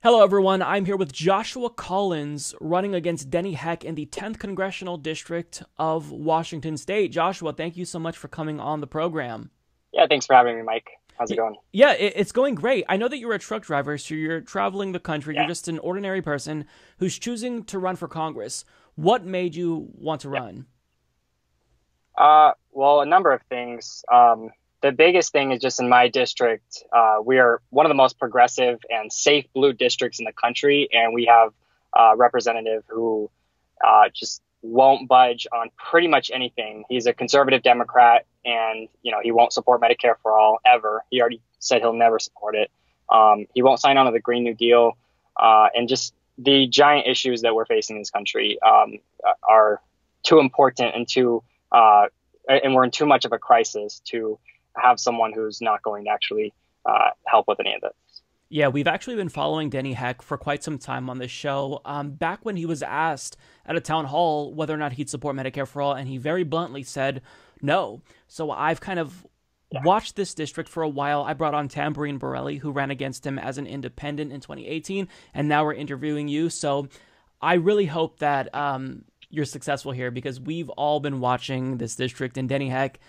Hello everyone, I'm here with Joshua Collins running against Denny Heck in the 10th Congressional District of Washington State. Joshua, thank you so much for coming on the program. Yeah, thanks for having me, Mike. How's it going? Yeah, it's going great. I know that you're a truck driver, so you're traveling the country. Yeah. You're just an ordinary person who's choosing to run for Congress. What made you want to run? Well, a number of things. The biggest thing is just in my district, we are one of the most progressive and safe blue districts in the country. And we have a representative who just won't budge on pretty much anything. He's a conservative Democrat and, you know, he won't support Medicare for all ever. He already said he'll never support it. He won't sign on to the Green New Deal. And just the giant issues that we're facing in this country are too important and too and we're in too much of a crisis to have someone who's not going to actually help with any of this. Yeah, we've actually been following Denny Heck for quite some time on this show. Back when he was asked at a town hall whether or not he'd support Medicare for all, and he very bluntly said no. So I've kind of watched this district for a while. I brought on Tambourine Borelli, who ran against him as an independent in 2018, and now we're interviewing you. So I really hope that you're successful here, because we've all been watching this district, and Denny Heck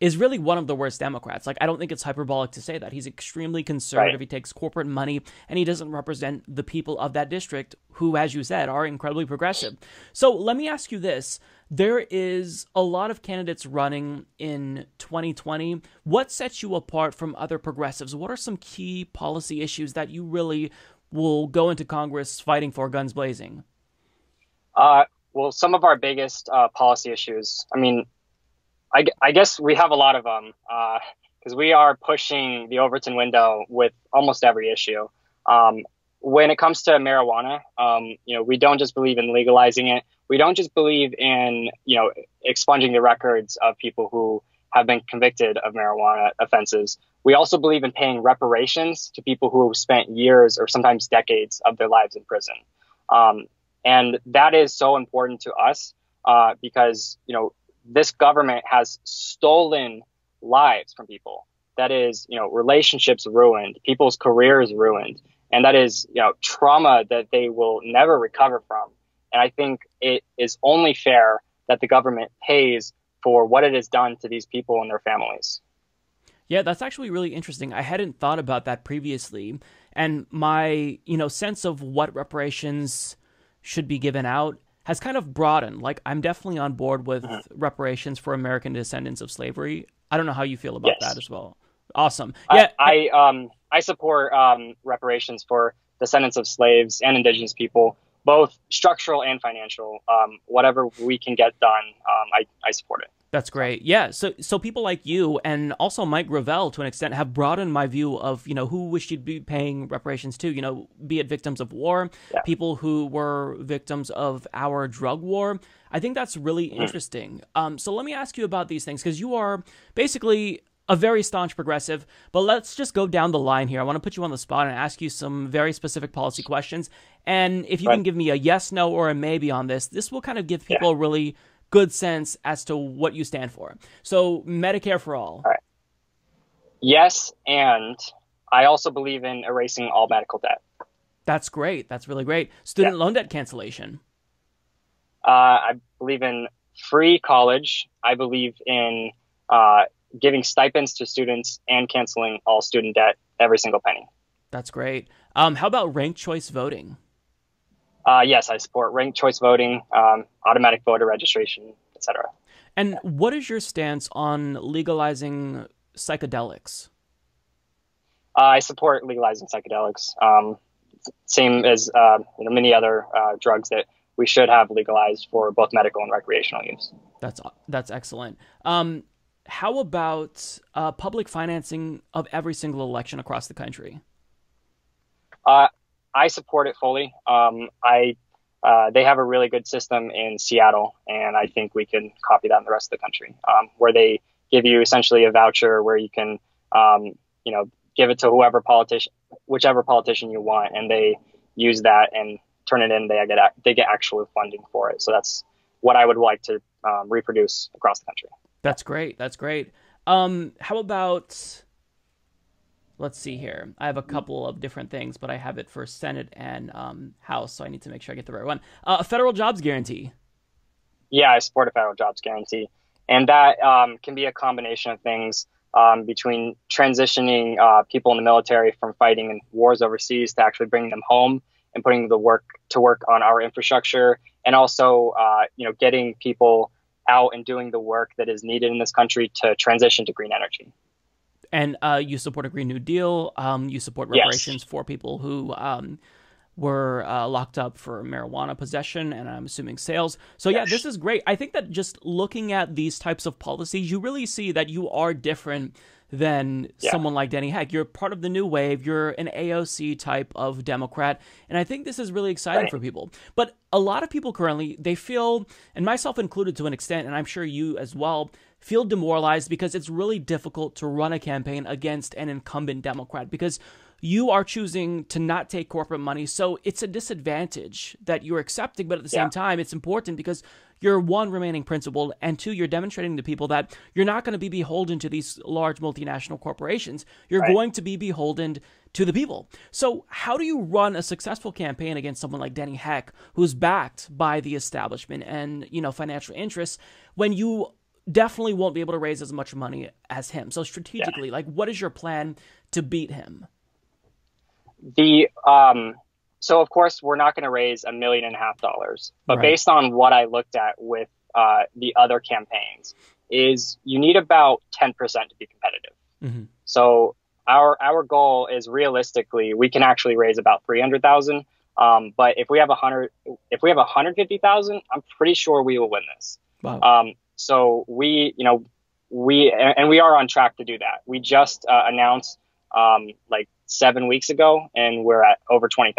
is really one of the worst Democrats. Like, I don't think it's hyperbolic to say that. He's extremely conservative. Right. He takes corporate money, and he doesn't represent the people of that district who, as you said, are incredibly progressive. So let me ask you this. There is a lot of candidates running in 2020. What sets you apart from other progressives? What are some key policy issues that you really will go into Congress fighting for, guns blazing? Well, some of our biggest policy issues, I mean, I guess we have a lot of them because we are pushing the Overton window with almost every issue. When it comes to marijuana, you know, we don't just believe in legalizing it. We don't just believe in, you know, expunging the records of people who have been convicted of marijuana offenses. We also believe in paying reparations to people who have spent years or sometimes decades of their lives in prison. And that is so important to us because, you know, this government has stolen lives from people. That is, you know, relationships ruined, people's careers ruined, and that is, you know, trauma that they will never recover from. And I think it is only fair that the government pays for what it has done to these people and their families. Yeah, that's actually really interesting. I hadn't thought about that previously. And my, you know, sense of what reparations should be given out has kind of broadened. Like, I'm definitely on board with reparations for American descendants of slavery. I don't know how you feel about that as well. Awesome. Yeah, I support reparations for descendants of slaves and indigenous people, both structural and financial. Whatever we can get done, I support it. That's great. Yeah. So people like you and also Mike Gravel, to an extent, have broadened my view of, you know, who we should be paying reparations to, you know, be it victims of war, people who were victims of our drug war. I think that's really interesting. So let me ask you about these things, because you are basically a very staunch progressive. But let's just go down the line here. I want to put you on the spot and ask you some very specific policy questions. And if you can give me a yes, no, or a maybe on this, this will kind of give people a really good sense as to what you stand for. So Medicare for all. All right. Yes, and I also believe in erasing all medical debt. That's great. That's really great. Student loan debt cancellation. I believe in free college. I believe in giving stipends to students and canceling all student debt, every single penny. That's great. How about ranked choice voting? Yes, I support ranked choice voting, automatic voter registration, etc. And what is your stance on legalizing psychedelics? I support legalizing psychedelics, same as you know, many other drugs that we should have legalized for both medical and recreational use. That's excellent. How about public financing of every single election across the country? I support it fully. They have a really good system in Seattle, and I think we can copy that in the rest of the country, where they give you essentially a voucher where you can, you know, give it to whichever politician you want, and they use that and turn it in. They get actual funding for it. So that's what I would like to reproduce across the country. That's great. That's great. How about Let's see here. I have a couple of different things, but I have it for Senate and House, so I need to make sure I get the right one. A federal jobs guarantee. Yeah, I support a federal jobs guarantee. And that can be a combination of things between transitioning people in the military from fighting in wars overseas to actually bringing them home and putting the work to work on our infrastructure, and also, getting people out and doing the work that is needed in this country to transition to green energy. And you support a Green New Deal. You support reparations for people who were locked up for marijuana possession and I'm assuming sales. So, yeah, this is great. I think that just looking at these types of policies, you really see that you are different than someone like Denny Heck. You're part of the new wave. You're an AOC type of Democrat. And I think this is really exciting for people. But a lot of people currently, they feel, and myself included to an extent, and I'm sure you as well, feel demoralized because it's really difficult to run a campaign against an incumbent Democrat because you are choosing to not take corporate money. So it's a disadvantage that you're accepting. But at the same time, it's important because you're one, remaining principled, and two, you're demonstrating to people that you're not going to be beholden to these large multinational corporations. You're going to be beholden to the people. So how do you run a successful campaign against someone like Denny Heck, who's backed by the establishment and, you know, financial interests when you definitely won't be able to raise as much money as him? So strategically, like, what is your plan to beat him? So of course we're not going to raise $1.5 million, but based on what I looked at with the other campaigns, is you need about 10% to be competitive. So our goal is realistically we can actually raise about 300,000. But if we have 150,000, I'm pretty sure we will win this. Wow. So we, we are on track to do that. We just announced like 7 weeks ago, and we're at over $20,000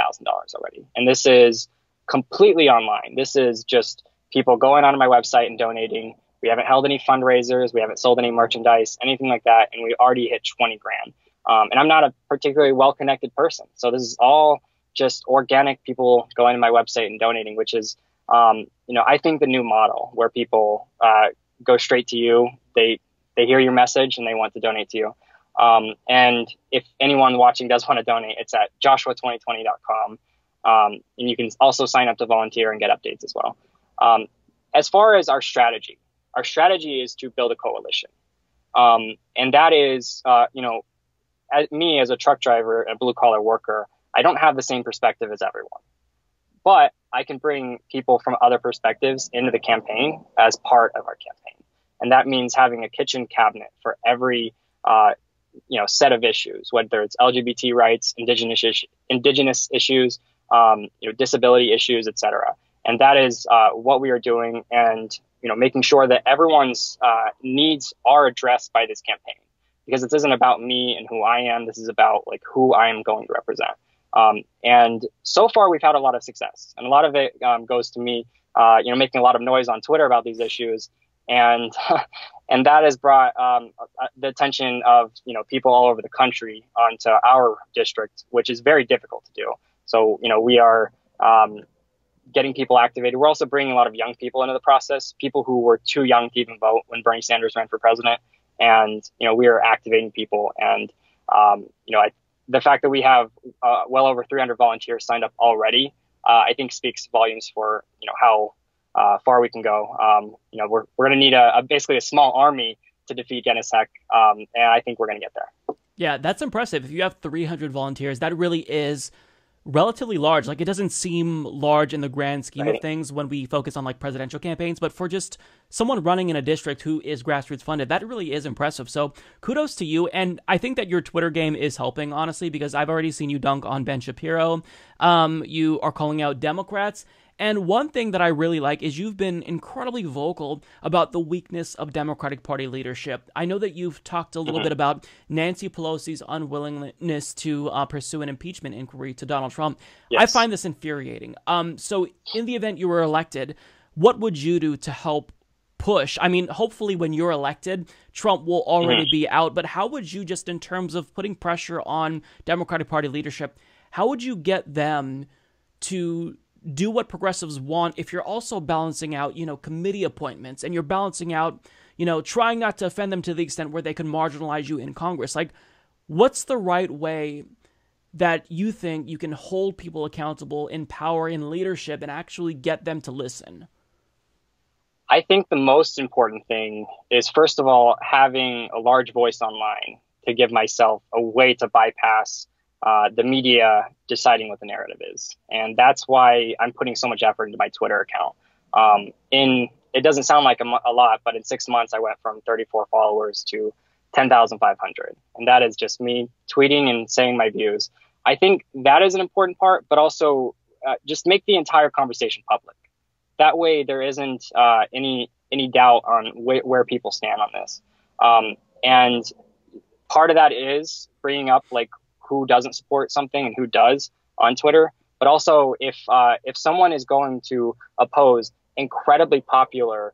already. And this is completely online. This is just people going onto my website and donating. We haven't held any fundraisers. We haven't sold any merchandise, anything like that. And we already hit 20 grand. And I'm not a particularly well-connected person. So this is all just organic people going to my website and donating, which is, I think the new model where people go straight to you, they hear your message and they want to donate to you. And if anyone watching does want to donate, it's at joshua2020.com. And you can also sign up to volunteer and get updates as well. As far as our strategy is to build a coalition. And that is, me as a truck driver, a blue collar worker, I don't have the same perspective as everyone. But I can bring people from other perspectives into the campaign as part of our campaign. And that means having a kitchen cabinet for every, set of issues, whether it's LGBT rights, indigenous issues, disability issues, etc. And that is what we are doing and, making sure that everyone's needs are addressed by this campaign. Because this isn't about me and who I am. This is about like who I am going to represent. And so far, we've had a lot of success, and a lot of it goes to me, making a lot of noise on Twitter about these issues, and that has brought the attention of people all over the country onto our district, which is very difficult to do. So we are getting people activated. We're also bringing a lot of young people into the process, people who were too young to even vote when Bernie Sanders ran for president, and we are activating people, and the fact that we have well over 300 volunteers signed up already, I think speaks volumes for how far we can go. We're going to need basically a small army to defeat Denny Heck, and I think we're going to get there. Yeah, that's impressive. If you have 300 volunteers, that really is relatively large. Like, it doesn't seem large in the grand scheme of things when we focus on like presidential campaigns, but for just someone running in a district who is grassroots funded, that really is impressive. So kudos to you. And I think that your Twitter game is helping, honestly, because I've already seen you dunk on Ben Shapiro. You are calling out Democrats. And one thing that I really like is you've been incredibly vocal about the weakness of Democratic Party leadership. I know that you've talked a little bit about Nancy Pelosi's unwillingness to pursue an impeachment inquiry to Donald Trump. Yes. I find this infuriating. So in the event you were elected, what would you do to help push? I mean, hopefully when you're elected, Trump will already be out. But how would you, just in terms of putting pressure on Democratic Party leadership, how would you get them to do what progressives want if you're also balancing out, committee appointments, and you're balancing out, trying not to offend them to the extent where they can marginalize you in Congress? Like, What's the right way that you think you can hold people accountable in power, in leadership, and actually get them to listen? I think the most important thing is, first of all, having a large voice online to give myself a way to bypass the media deciding what the narrative is. And that's why I'm putting so much effort into my Twitter account. It doesn't sound like a lot, but in 6 months, I went from 34 followers to 10,500. And that is just me tweeting and saying my views. I think that is an important part, but also just make the entire conversation public. That way, there isn't any doubt on where people stand on this. And part of that is bringing up like who doesn't support something and who does on Twitter. But also, if someone is going to oppose incredibly popular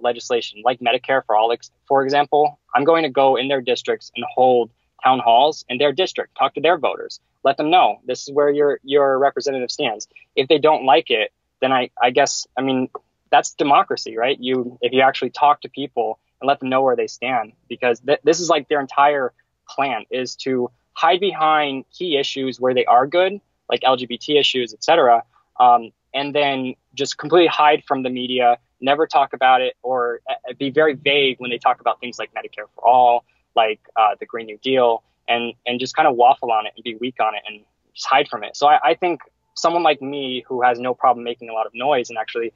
legislation like Medicare for all, for example, I'm going to go in their districts and hold town halls in their district, talk to their voters, let them know this is where your representative stands. If they don't like it, then I guess, I mean, that's democracy, right? If you actually talk to people and let them know where they stand, because this is like their entire plan is to hide behind key issues where they are good, like LGBT issues, etc., and then just completely hide from the media, never talk about it, or be very vague when they talk about things like Medicare for all, like the Green New Deal, and just kind of waffle on it and be weak on it and just hide from it. So I think someone like me who has no problem making a lot of noise and actually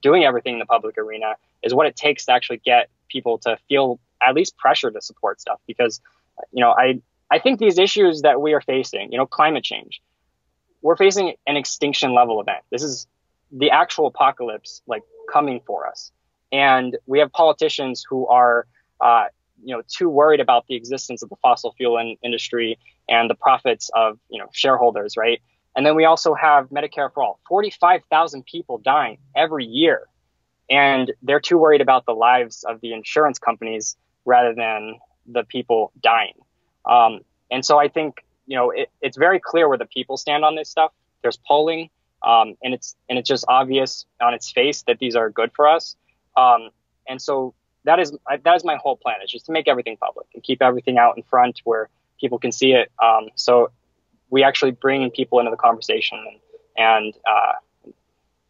doing everything in the public arena is what it takes to actually get people to feel at least pressure to support stuff. Because, you know, I think these issues that we are facing, you know, climate change, we're facing an extinction level event. This is the actual apocalypse, like, coming for us. And we have politicians who are, you know, too worried about the existence of the fossil fuel industry and the profits of, you know, shareholders, right? And then we also have Medicare for all, 45,000 people dying every year. And they're too worried about the lives of the insurance companies rather than the people dying. And so I think, you know, it's very clear where the people stand on this stuff. There's polling, and it's just obvious on its face that these are good for us. And so that is my whole plan, is just to make everything public and keep everything out in front where people can see it. So we actually bring people into the conversation, and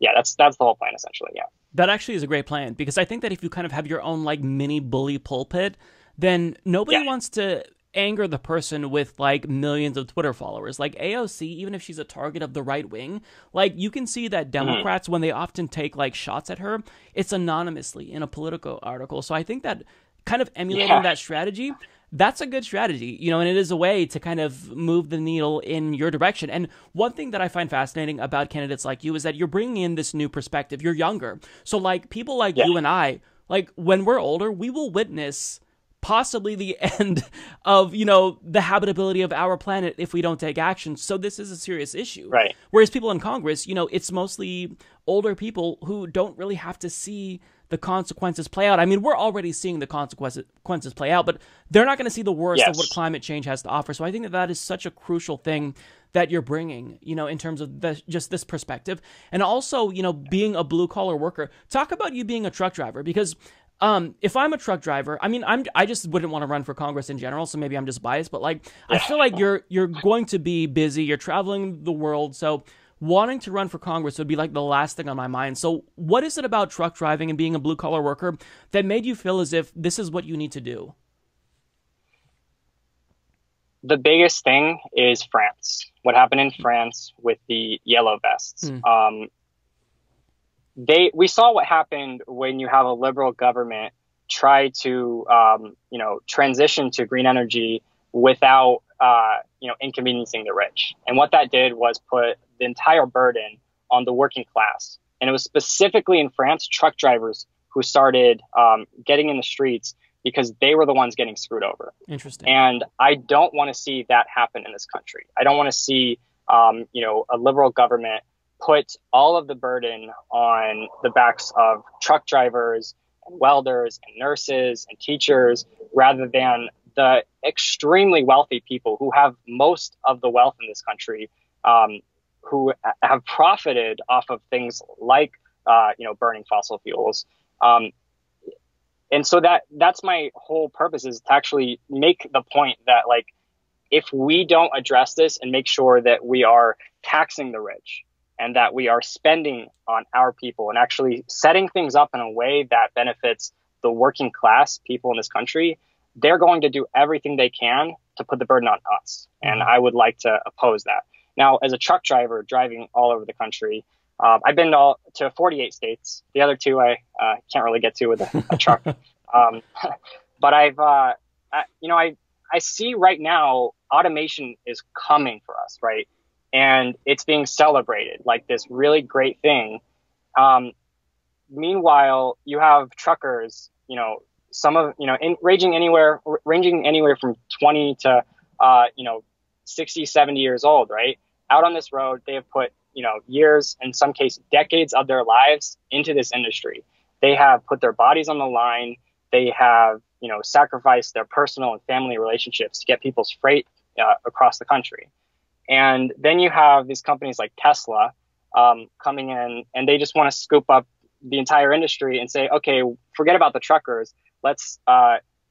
yeah, that's the whole plan essentially. Yeah, that actually is a great plan, because I think that if you kind of have your own like mini bully pulpit, then nobody wants to anger the person with like millions of Twitter followers. Like AOC, even if she's a target of the right wing, like you can see that Democrats, when they often take like shots at her, it's anonymously in a political article. So I think that kind of emulating that strategy, that's a good strategy, you know, and it is a way to kind of move the needle in your direction. And one thing that I find fascinating about candidates like you is that you're bringing in this new perspective. You're younger. So like people like you and I, like when we're older, we will witness possibly the end of, you know, the habitability of our planet if we don't take action. So this is a serious issue. Right. Whereas people in Congress, you know, it's mostly older people who don't really have to see the consequences play out. I mean, we're already seeing the consequences play out, but they're not going to see the worst of what climate change has to offer. So I think that that is such a crucial thing that you're bringing, you know, in terms of just this perspective. And also, you know, being a blue collar worker, talk about you being a truck driver, because if I'm a truck driver, I mean, I just wouldn't want to run for Congress in general, so maybe I'm just biased, but like, I feel like you're going to be busy, you're traveling the world, so wanting to run for Congress would be like the last thing on my mind. So what is it about truck driving and being a blue collar worker that made you feel as if this is what you need to do? The biggest thing is France. What happened in France with the yellow vests. We saw what happened when you have a liberal government try to, you know, transition to green energy without, you know, inconveniencing the rich. And what that did was put the entire burden on the working class. And it was specifically in France, truck drivers who started getting in the streets because they were the ones getting screwed over. Interesting. And I don't want to see that happen in this country. I don't want to see, you know, a liberal government put all of the burden on the backs of truck drivers and welders and nurses and teachers, rather than the extremely wealthy people who have most of the wealth in this country, who have profited off of things like, you know, burning fossil fuels. And so that's my whole purpose, is to actually make the point that, like, if we don't address this and make sure that we are taxing the rich and that we are spending on our people and actually setting things up in a way that benefits the working class people in this country, they're going to do everything they can to put the burden on us. And I would like to oppose that. Now, as a truck driver driving all over the country, I've been to 48 states. The other two I can't really get to with a truck. But I see right now automation is coming for us, right? And it's being celebrated like this really great thing. Meanwhile, you have truckers, ranging anywhere from 20 to 60, 70 years old, right? Out on this road, they have put years, in some cases decades, of their lives into this industry. They have put their bodies on the line. They have sacrificed their personal and family relationships to get people's freight across the country. And then you have these companies like Tesla coming in, and they just want to scoop up the entire industry and say, okay, forget about the truckers. Let's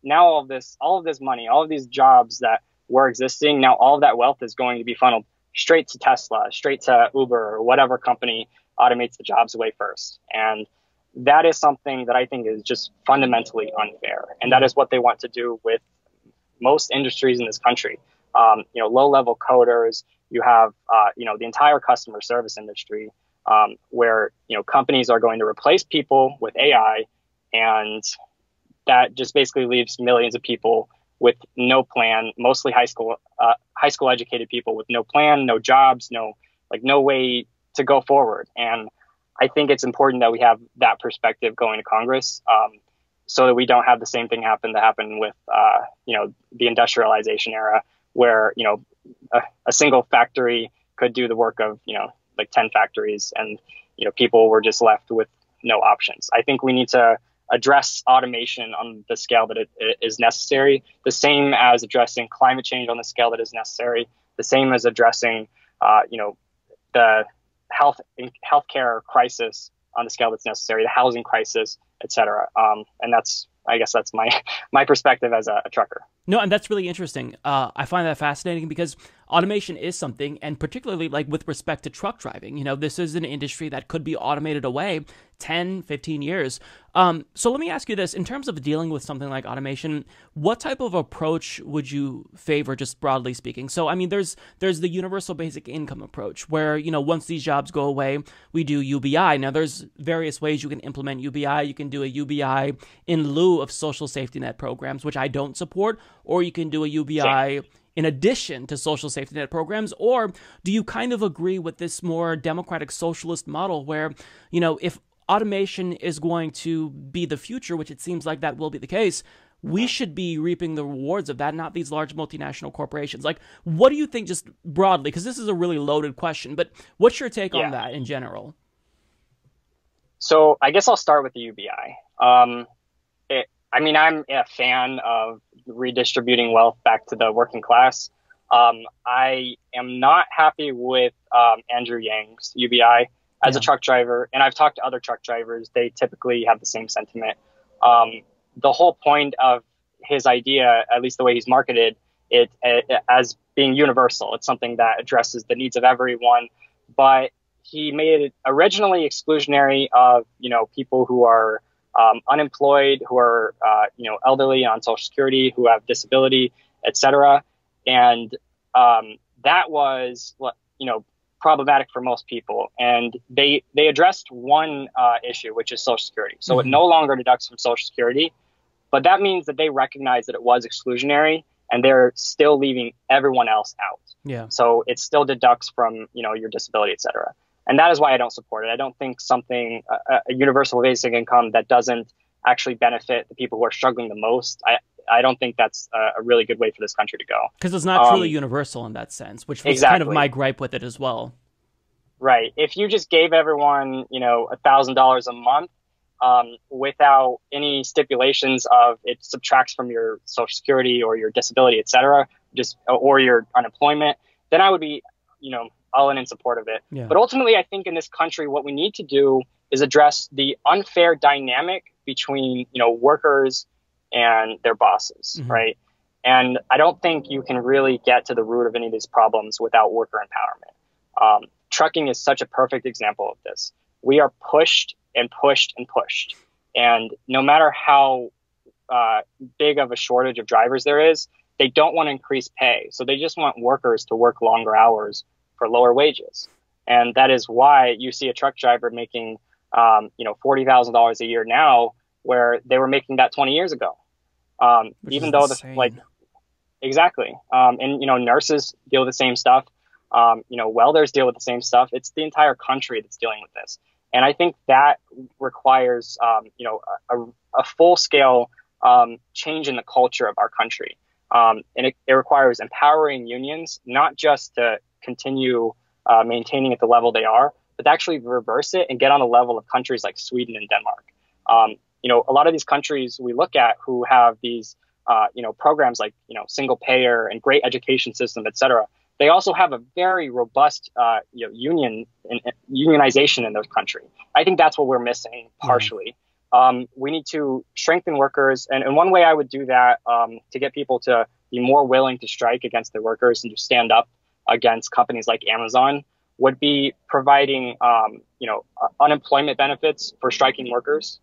now all of this money, all of these jobs that were existing, now all of that wealth is going to be funneled straight to Tesla, straight to Uber, or whatever company automates the jobs away first. And that is something that I think is just fundamentally unfair. And that is what they want to do with most industries in this country. Low-level coders, you have, the entire customer service industry where, companies are going to replace people with AI. And that just basically leaves millions of people with no plan, mostly high school educated people with no plan, no jobs, no way to go forward. And I think it's important that we have that perspective going to Congress, so that we don't have the same thing happen with, the industrialization era, where, a single factory could do the work of, 10 factories, and, people were just left with no options. I think we need to address automation on the scale that it is necessary, the same as addressing climate change on the scale that is necessary, the same as addressing, the healthcare crisis on the scale that's necessary, the housing crisis, etc. And that's, I guess, that's my perspective as a trucker. No, and that's really interesting. I find that fascinating, because automation is something, and particularly like with respect to truck driving, this is an industry that could be automated away 10, 15 years. So let me ask you this, in terms of dealing with something like automation, what type of approach would you favor, just broadly speaking? So, I mean, there's the universal basic income approach where, once these jobs go away, we do UBI. Now, there's various ways you can implement UBI. You can do a UBI in lieu of social safety net programs, which I don't support, or you can do a UBI in addition to social safety net programs. Or do you kind of agree with this more democratic socialist model where, if automation is going to be the future, which it seems like that will be the case, we should be reaping the rewards of that, not these large multinational corporations? Like, what do you think, just broadly, because this is a really loaded question, but what's your take on that in general? So I guess I'll start with the UBI. I'm a fan of redistributing wealth back to the working class. I am not happy with Andrew Yang's UBI as a truck driver, and I've talked to other truck drivers. They typically have the same sentiment. The whole point of his idea, at least the way he's marketed it, as being universal, it's something that addresses the needs of everyone. But he made it originally exclusionary of people who are unemployed, who are elderly on Social Security, who have disability, etc. And that was problematic for most people. And they addressed one issue, which is Social Security. So it no longer deducts from Social Security, but that means that they recognize that it was exclusionary, and they're still leaving everyone else out. Yeah. So it still deducts from your disability, etc. And that is why I don't support it. I don't think something, a universal basic income that doesn't actually benefit the people who are struggling the most, I don't think that's a really good way for this country to go. Because it's not truly universal in that sense, which was kind of my gripe with it as well. Right. If you just gave everyone, $1,000 a month without any stipulations of it subtracts from your Social Security or your disability, et cetera, or your unemployment, then I would be all in support of it. Yeah. But ultimately, I think in this country, what we need to do is address the unfair dynamic between, you know, workers and their bosses, mm-hmm. right? And I don't think you can really get to the root of any of these problems without worker empowerment. Trucking is such a perfect example of this. We are pushed and pushed and pushed. And no matter how big of a shortage of drivers there is, they don't want to increase pay. So they just want workers to work longer hours for lower wages. And that is why you see a truck driver making, you know, $40,000 a year now, where they were making that 20 years ago. Even though the, like, exactly. And, you know, nurses deal with the same stuff. You know, welders deal with the same stuff. It's the entire country that's dealing with this. And I think that requires, you know, a full scale change in the culture of our country. And it requires empowering unions, not just to continue maintaining at the level they are, but to actually reverse it and get on the level of countries like Sweden and Denmark. You know, a lot of these countries we look at who have these, you know, programs like, you know, single payer and great education system, et cetera. They also have a very robust, you know, unionization in their country. I think that's what we're missing partially. Mm-hmm. We need to strengthen workers. And one way I would do that to get people to be more willing to strike against their workers and to stand up against companies like Amazon would be providing, you know, unemployment benefits for striking workers.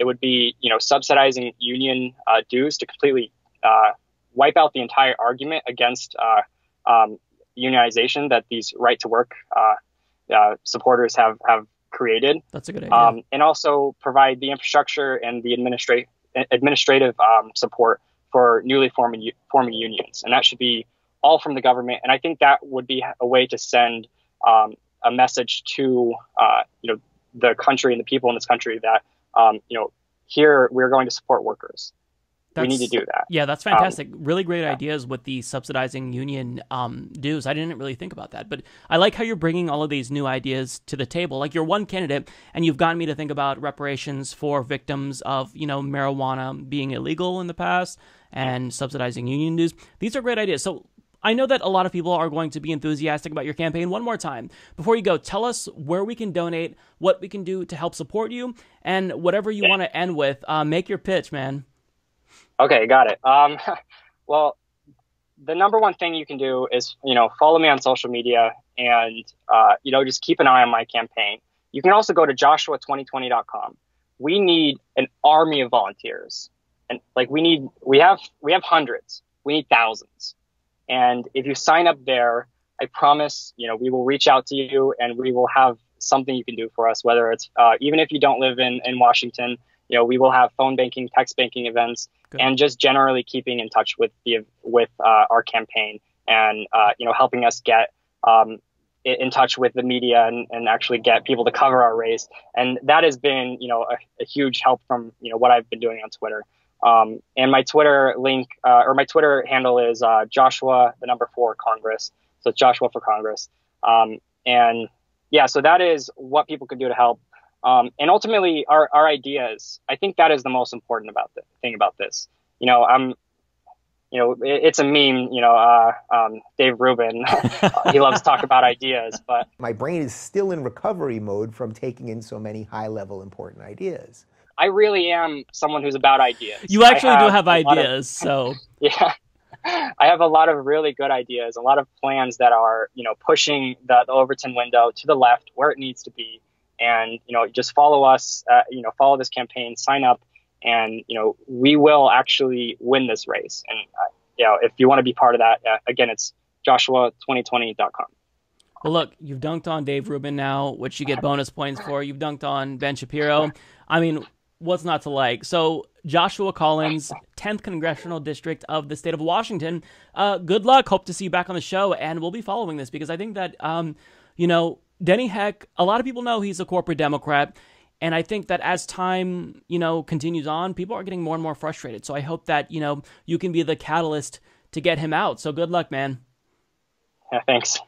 It would be, you know, subsidizing union dues to completely wipe out the entire argument against unionization that these right to work supporters have created. That's a good idea. And also provide the infrastructure and the administrative support for newly forming unions. And that should be all from the government. And I think that would be a way to send a message to, you know, the country and the people in this country that, you know, here we're going to support workers. We need to do that. Yeah, that's fantastic. Really great ideas with the subsidizing union dues. I didn't really think about that, but I like how you're bringing all of these new ideas to the table. Like, you're one candidate, and you've gotten me to think about reparations for victims of, you know, marijuana being illegal in the past and subsidizing union dues. These are great ideas. So I know that a lot of people are going to be enthusiastic about your campaign. One more time, before you go, tell us where we can donate, what we can do to help support you, and whatever you want to end with. Make your pitch, man. Okay, got it. Well, the number one thing you can do is, you know, follow me on social media and, you know, just keep an eye on my campaign. You can also go to joshua2020.com. We need an army of volunteers. And like, we have hundreds, we need thousands. And if you sign up there, I promise, you know, we will reach out to you and we will have something you can do for us, whether it's, even if you don't live in Washington, you know, we will have phone banking, text banking events, and just generally keeping in touch with our campaign and, you know, helping us get in touch with the media and actually get people to cover our race. And that has been, you know, a huge help from, you know, what I've been doing on Twitter. And my Twitter link or my Twitter handle is Joshua4Congress. So it's Joshua for Congress. And yeah, so that is what people can do to help. And ultimately, our ideas, I think that is the most important thing about this. You know, you know, it's a meme, you know, Dave Rubin, he loves to talk about ideas, but my brain is still in recovery mode from taking in so many high level important ideas. I really am someone who's about ideas. You actually do have ideas. So yeah, I have a lot of really good ideas, a lot of plans that are, you know, pushing the Overton window to the left where it needs to be. And, you know, just follow us, you know, follow this campaign, sign up, and, you know, we will actually win this race. And, you know, if you want to be part of that, again, it's joshua2020.com. Well, look, you've dunked on Dave Rubin now, which you get bonus points for. You've dunked on Ben Shapiro. I mean, what's not to like? So Joshua Collins, 10th Congressional District of the state of Washington. Good luck. Hope to see you back on the show. And we'll be following this because I think that, you know, Denny Heck, a lot of people know he's a corporate Democrat, and I think that as time, you know, continues on, people are getting more and more frustrated. So I hope that, you know, you can be the catalyst to get him out. So good luck, man. Yeah, thanks.